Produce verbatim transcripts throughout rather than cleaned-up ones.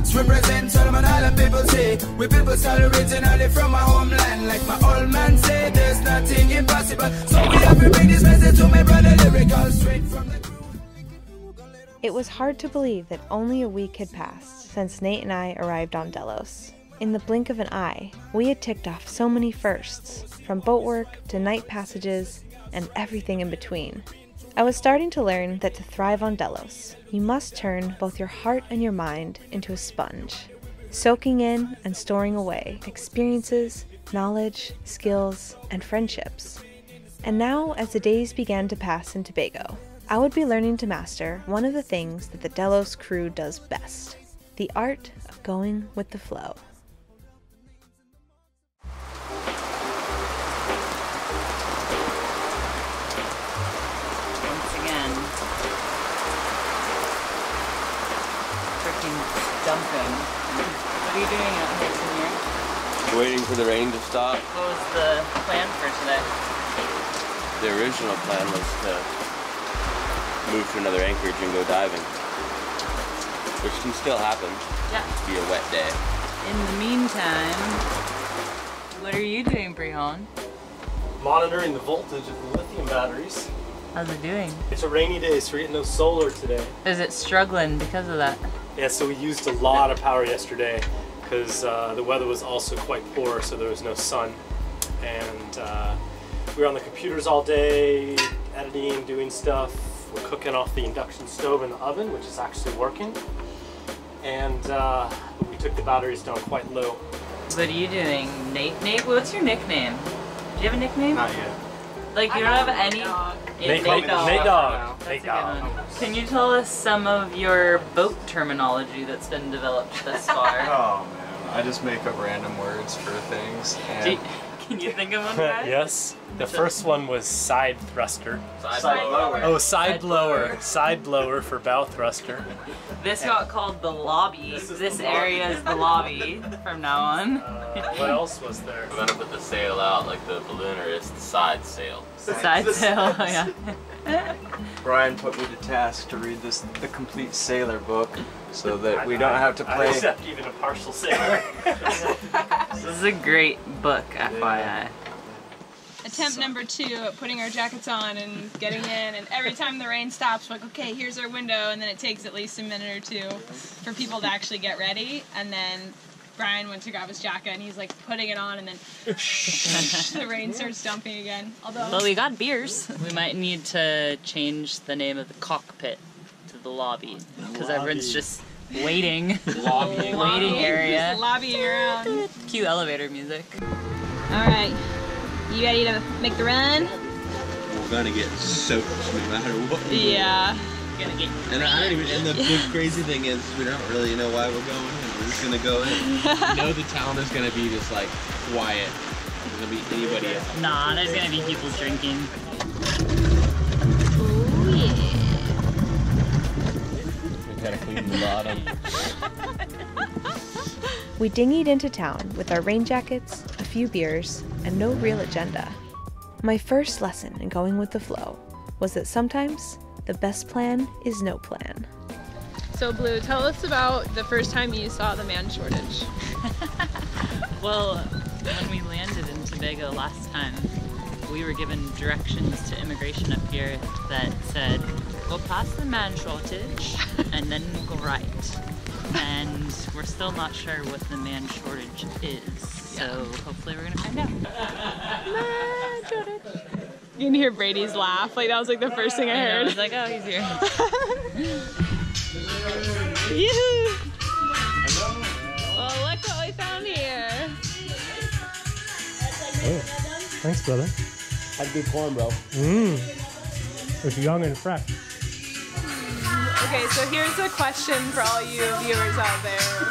Rocks represent Solomon Island, people say. We people style originally from our homeland. Like my old man say, there's nothing impossible. So we have to bring this message to my brother lyrical. Straight from the crew. It was hard to believe that only a week had passed since Nate and I arrived on Delos. In the blink of an eye, we had ticked off so many firsts, from boat work to night passages and everything in between. I was starting to learn that to thrive on Delos, you must turn both your heart and your mind into a sponge, soaking in and storing away experiences, knowledge, skills, and friendships. And now, as the days began to pass in Tobago, I would be learning to master one of the things that the Delos crew does best, the art of going with the flow. Dumping. What are you doing out here, Senior? Waiting for the rain to stop. What was the plan for today? The original plan was to move to another anchorage and go diving, which can still happen. Yeah. It'd be a wet day. In the meantime, what are you doing, Brihan? Monitoring the voltage of the lithium batteries. How's it doing? It's a rainy day, so we're getting no solar today. Is it struggling because of that? Yeah, so we used a lot of power yesterday because uh, the weather was also quite poor, so there was no sun. And uh, we were on the computers all day, editing, doing stuff. We're cooking off the induction stove and the oven, which is actually working. And uh, we took the batteries down quite low. What are you doing, Nate? Nate, what's your nickname? Do you have a nickname? Not yet. Like, you don't have any? Nate Dog. Nate Dog. Nate Dog. Can you tell us some of your boat terminology that's been developed thus far? Oh, man. I just make up random words for things. And you, can you think of one, guys? Yes. The first one was side thruster. Side, side blower. Oh, side, side blower. blower. Side blower for bow thruster. This and got called the lobby. This, is this the area lobby. is the lobby from now on. Uh, what else was there? We're going to put the sail out like the balloonist, the side sail. Side, side sail, sail. Yeah. Brian put me to task to read this the complete sailor book so that we don't have to play. I accept even a partial sailor. This is a great book, F Y I. Yeah. Attempt number two at putting our jackets on and getting in, and every time the rain stops, we're like, okay, here's our window, and then it takes at least a minute or two for people to actually get ready, and then Brian went to grab his jacket, and he's like putting it on, and then the rain starts dumping again. Although, well, we got beers. We might need to change the name of the cockpit to the lobby, because everyone's just waiting. Lobbying. Waiting area. Just lobbying around. Cue elevator music. All right. You ready to make the run? We're gonna get soaked no matter what. Yeah. We're gonna get and I don't even. And the, the crazy thing is, we don't really know why we're going. We're just gonna go in. You know, the town is gonna be just like quiet. There's gonna be anybody else. Nah, there's gonna be people drinking. Oh yeah. We gotta clean the bottom. We dinghied into town with our rain jackets, a few beers, and no real agenda. My first lesson in going with the flow was that sometimes the best plan is no plan. So Blue, tell us about the first time you saw the man shortage. Well, when we landed in Tobago last time, we were given directions to immigration up here that said, go past the man shortage and then go right. And we're still not sure what the man shortage is, so yeah. Hopefully we're gonna find out. Man shortage. You can hear Brady's laugh. Like that was like the first thing I heard. I was like, oh, he's here. Yoo-hoo! Well, look what we found here. Oh, thanks, brother. That's good corn, bro. Mmm. It's young and fresh. Okay, so here's a question for all you viewers out there.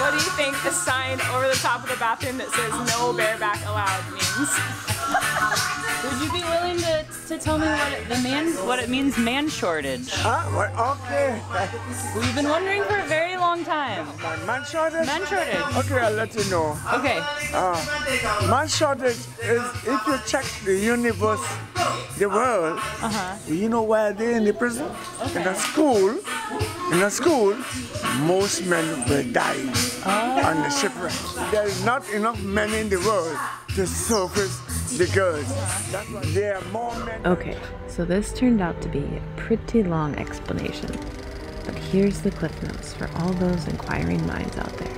What do you think the sign over the top of the bathroom that says no bareback allowed means? Would you be willing to, to tell me what it, the man, what it means, man shortage? Uh, okay. We've been wondering for a very long time. Man shortage? Man shortage. Okay, I'll let you know. Okay. Uh, man shortage is, if you check the universe, the world, uh-huh. You know why they're in the prison? Okay. In the school. In a school, most men will die oh. on the shipwreck. There is not enough men in the world to surface the girls. That's why there are more men. Okay, so this turned out to be a pretty long explanation. But here's the cliff notes for all those inquiring minds out there.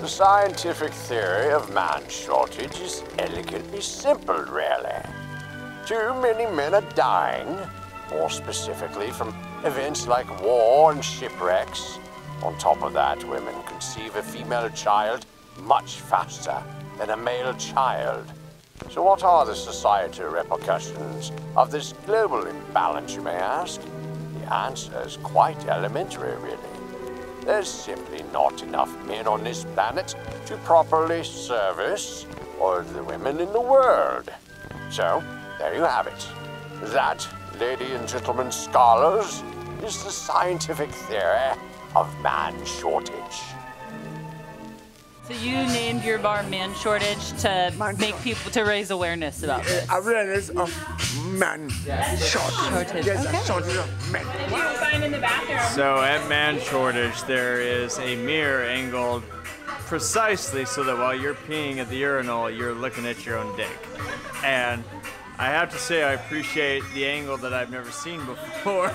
The scientific theory of man shortage is elegantly simple, really. Too many men are dying, more specifically from events like war and shipwrecks. On top of that, women conceive a female child much faster than a male child. So what are the societal repercussions of this global imbalance, you may ask? The answer is quite elementary, really. There's simply not enough men on this planet to properly service all the women in the world. So, there you have it. That, ladies and gentlemen scholars, is the scientific theory of man shortage. So you named your bar Man Shortage to man make shortage. people to raise awareness about this. Uh, awareness of man yeah. shortage. shortage. There's okay. a shortage of men. What did you find in the bathroom? So at Man Shortage, there is a mirror angled precisely so that while you're peeing at the urinal, you're looking at your own dick. And I have to say, I appreciate the angle that I've never seen before.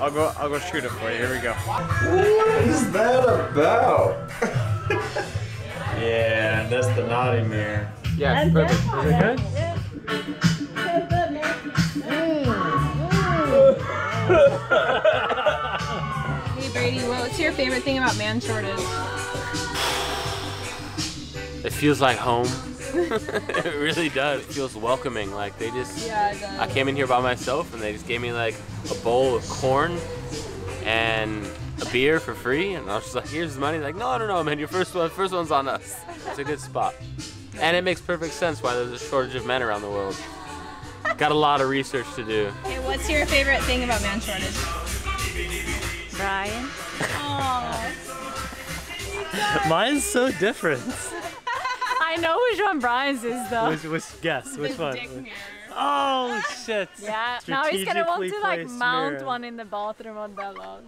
I'll go, I'll go shoot it for you. Here we go. What is that about? Yeah, that's the naughty mirror. Yeah, it's perfect. Is it good? Mm. Hey Brady, what's your favorite thing about Man Shortage? It feels like home. It really does. It feels welcoming. Like they just, yeah, it does. I came in here by myself and they just gave me like a bowl of corn and a beer for free. And I was just like, here's the money. Like, no, no, no, man, your first one, first one's on us. It's a good spot. And it makes perfect sense why there's a shortage of men around the world. Got a lot of research to do. Hey, what's your favorite thing about Man Shortage? Brian. Aww. Mine's so different. I know which one Brian's is though. Which, which guess? Which one? Oh shit! Yeah. Now he's gonna want to like mount mirror. one in the bathroom on Delos.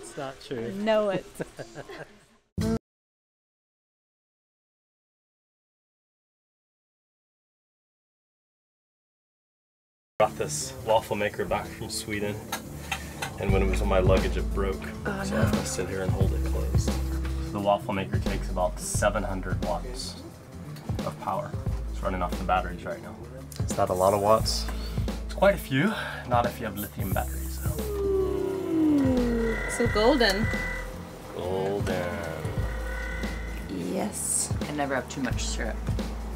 It's not true. I know it. Got this waffle maker back from Sweden, and when it was on my luggage, it broke. Oh, so no. I have to sit here and hold it closed. The waffle maker takes about seven hundred watts of power. It's running off the batteries right now. Is that a lot of watts? It's quite a few, not if you have lithium batteries though. So golden. Golden. Yes. I never have too much syrup.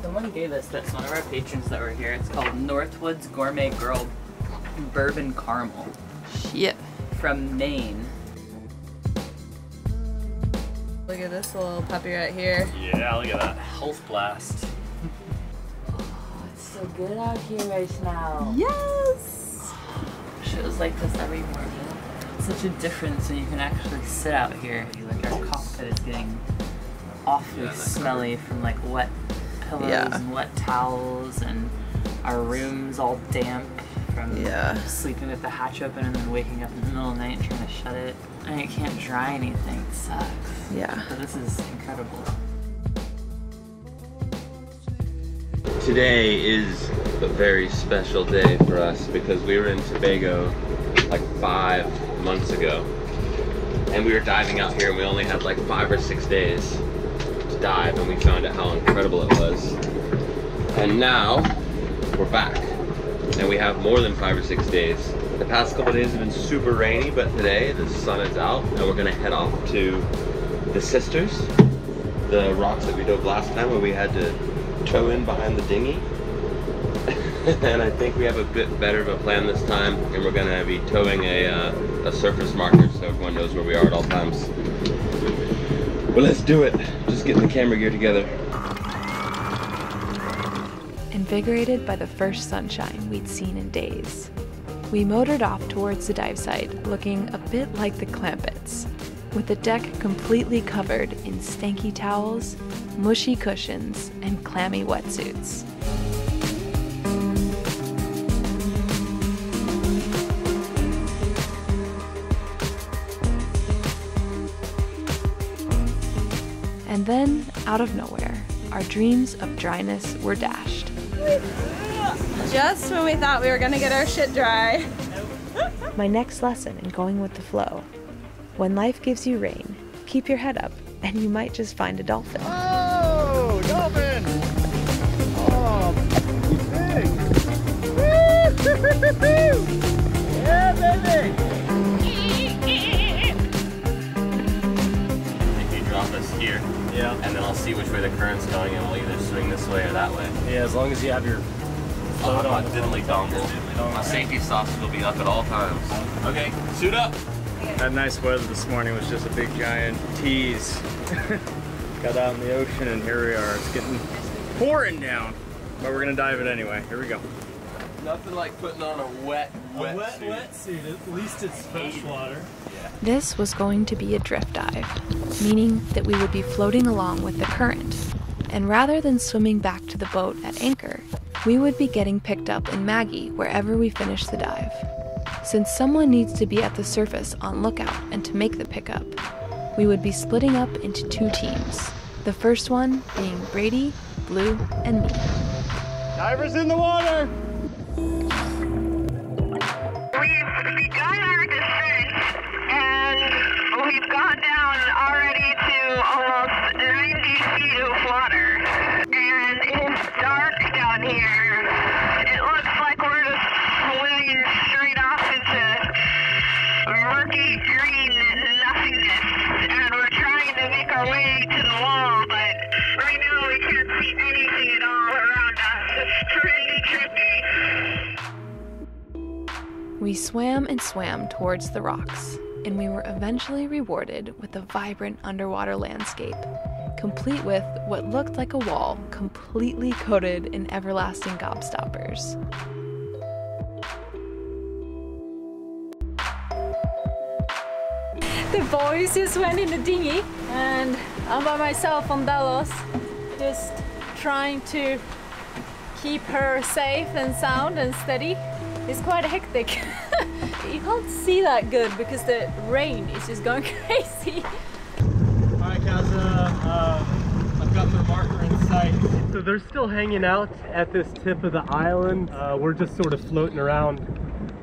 Someone gave us this, one of our patrons that were here. It's called Northwoods Gourmet Girl Bourbon Caramel. Shit. From Maine. Look at this little puppy right here. Yeah, look at that. Health blast. Oh, it's so good out here right now. Yes! Shows like this every morning. It's such a difference when you can actually sit out here. Like our cockpit is getting awfully yeah, smelly cool. from like wet pillows yeah. and wet towels, and our room's all damp from yeah. sleeping with the hatch open and then waking up in the middle of the night and trying to shut it. And it can't dry anything, it sucks. Yeah. But this is incredible. Today is a very special day for us because we were in Tobago like five months ago. And we were diving out here and we only had like five or six days to dive and we found out how incredible it was. And now we're back and we have more than five or six days. The past couple of days have been super rainy, but today the sun is out and we're gonna head off to the Sisters, the rocks that we dove last time where we had to tow in behind the dinghy. And I think we have a bit better of a plan this time, and we're gonna be towing a, uh, a surface marker so everyone knows where we are at all times. Well, let's do it. Just getting the camera gear together. Invigorated by the first sunshine we'd seen in days, we motored off towards the dive site, looking a bit like the Clampets, with the deck completely covered in stanky towels, mushy cushions, and clammy wetsuits. And then, out of nowhere, our dreams of dryness were dashed. Just when we thought we were gonna get our shit dry. My next lesson in going with the flow: when life gives you rain, keep your head up, and you might just find a dolphin. Oh, dolphin! Oh, big! Woo-hoo-hoo-hoo-hoo! Yeah, baby! If you drop us here, yeah, and then I'll see which way the current's going, and we'll either swing this way or that way. Yeah, as long as you have your... I'll have my diddly dongle. My safety sausage will be up at all times. Okay, suit up! That nice weather this morning was just a big giant tease. Got out in the ocean and here we are. It's getting pouring down, but we're gonna dive it anyway. Here we go. Nothing like putting on a wet, wet, a wet suit. wet suit. At least it's fresh water. Yeah. This was going to be a drift dive, meaning that we would be floating along with the current. And rather than swimming back to the boat at anchor, we would be getting picked up in Maggie wherever we finished the dive. Since someone needs to be at the surface on lookout and to make the pickup, we would be splitting up into two teams. The first one being Brady, Blue, and me. Divers in the water! We've begun our descent, and we've gone down already to almost ninety feet of water. And it is dark down here. It looks like we're just swimming straight off into murky green and nothingness, and we're trying to make our way to the wall, but right now we can't see anything at all around us. It's pretty trippy. We swam and swam towards the rocks, and we were eventually rewarded with a vibrant underwater landscape, complete with what looked like a wall completely coated in everlasting gobstoppers. The boys just went in the dinghy, and I'm by myself on Delos, just trying to keep her safe and sound and steady. It's quite hectic. You can't see that good because the rain is just going crazy. Hi, Kaza. Uh, I've got the marker in sight. So they're still hanging out at this tip of the island. Uh, we're just sort of floating around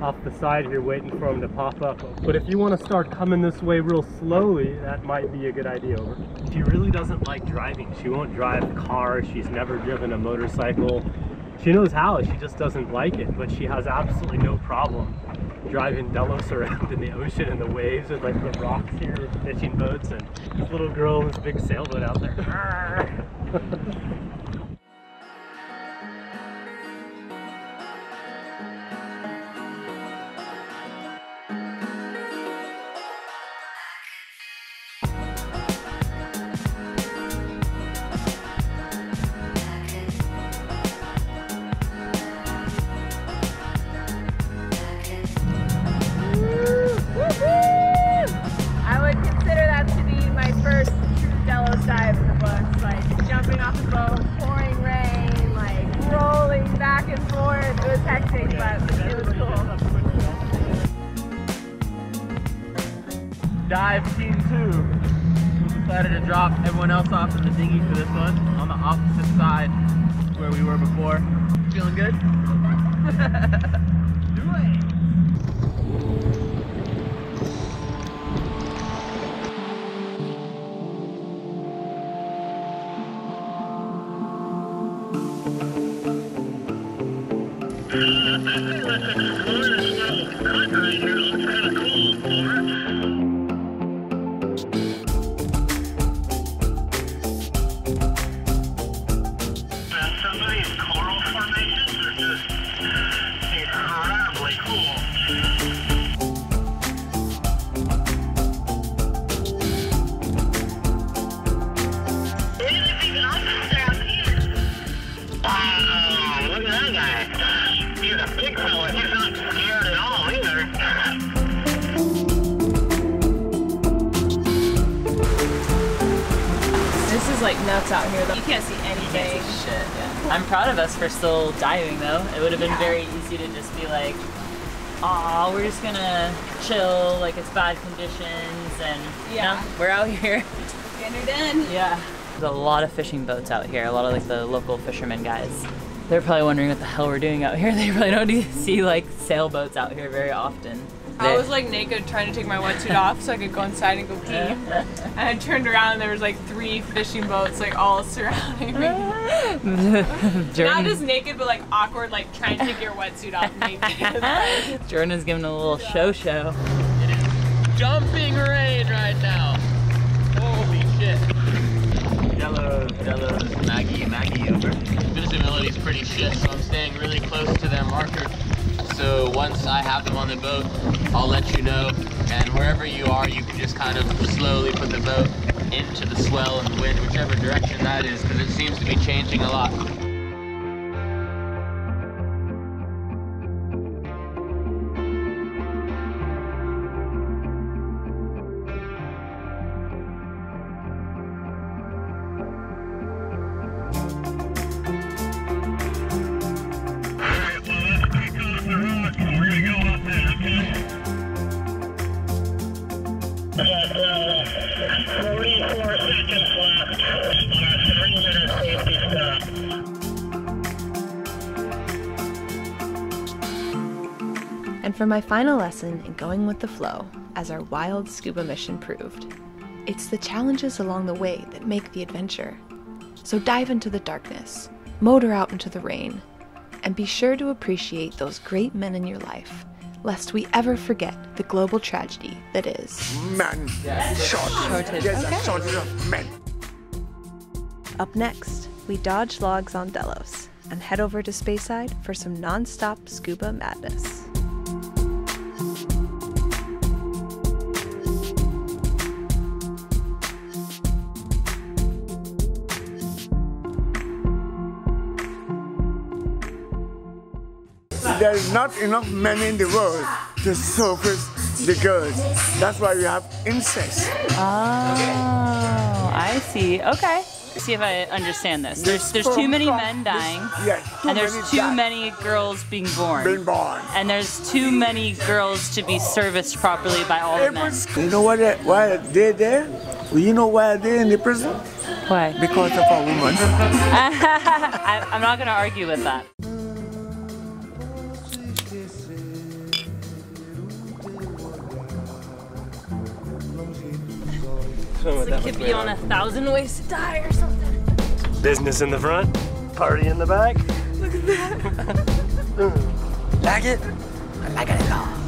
off the side here waiting for them to pop up. But if you want to start coming this way real slowly, that might be a good idea. Over. She really doesn't like driving. She won't drive a car. She's never driven a motorcycle. She knows how, she just doesn't like it, but she has absolutely no problem driving Delos around in the ocean and the waves and like the rocks here with fishing boats and this little girl in this big sailboat out there. Dive team two. We decided to drop everyone else off in the dinghy for this one on the opposite side where we were before. Feeling good? Do it! Like nuts out here though. You can't see anything. Can't see shit, yeah. I'm proud of us for still diving though. It would have been yeah. very easy to just be like, aw, we're just gonna chill, like it's bad conditions, and yeah, yeah we're out here. And we're done. Yeah. There's a lot of fishing boats out here, a lot of like the local fishermen guys. They're probably wondering what the hell we're doing out here. They probably don't see like sailboats out here very often. I was like naked trying to take my wetsuit off so I could go inside and go pee. And I turned around and there was like three fishing boats like all surrounding me. Not just naked, but like awkward, like trying to take your wetsuit off naked. Jordan is giving a little show show. It is dumping rain right now. Holy shit. Delos, Delos, Maggie, Maggie over. Visibility is pretty shit, so I'm staying really close to their marker. So once I have them on the boat, I'll let you know, and wherever you are, you can just kind of slowly put the boat into the swell and wind, whichever direction that is, because it seems to be changing a lot. And for my final lesson in going with the flow, as our wild scuba mission proved, it's the challenges along the way that make the adventure. So dive into the darkness, motor out into the rain, and be sure to appreciate those great men in your life, lest we ever forget the global tragedy that is man shot. Okay. Up next, we dodge logs on Delos and head over to Speyside for some non-stop scuba madness. There is not enough men in the world to surface the girls. That's why we have incest. Oh, I see. Okay. See if I understand this. There's there's too many men dying. Yes. And there's too many girls being born. Being born. And there's too many girls to be serviced properly by all the men. You know what? Why they're there? You know why they're in the prison? Why? Because of a woman. I, I'm not going to argue with that. It so could be on a thousand ways to die or something. Business in the front, party in the back. Look at that. Like it? I like it at all.